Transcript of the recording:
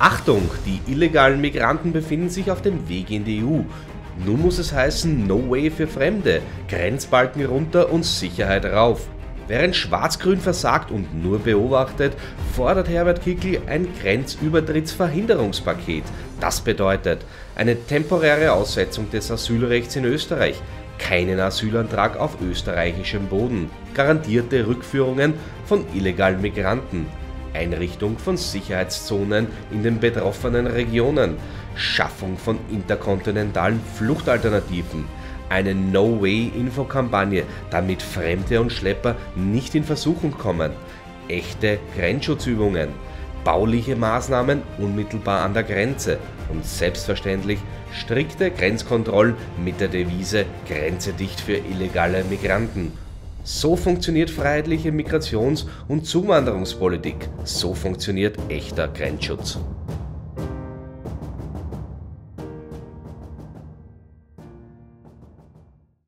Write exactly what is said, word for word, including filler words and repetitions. Achtung, die illegalen Migranten befinden sich auf dem Weg in die E U. Nun muss es heißen, no way für Fremde, Grenzbalken runter und Sicherheit rauf. Während Schwarz-Grün versagt und nur beobachtet, fordert Herbert Kickl ein Grenzübertrittsverhinderungspaket. Das bedeutet eine temporäre Aussetzung des Asylrechts in Österreich, keinen Asylantrag auf österreichischem Boden, garantierte Rückführungen von illegalen Migranten, Einrichtung von Sicherheitszonen in den betroffenen Regionen, Schaffung von interkontinentalen Fluchtalternativen, eine No-Way-Info-Kampagne, damit Fremde und Schlepper nicht in Versuchung kommen, echte Grenzschutzübungen, bauliche Maßnahmen unmittelbar an der Grenze und selbstverständlich strikte Grenzkontrollen mit der Devise Grenze dicht für illegale Migranten. So funktioniert freiheitliche Migrations- und Zuwanderungspolitik. So funktioniert echter Grenzschutz.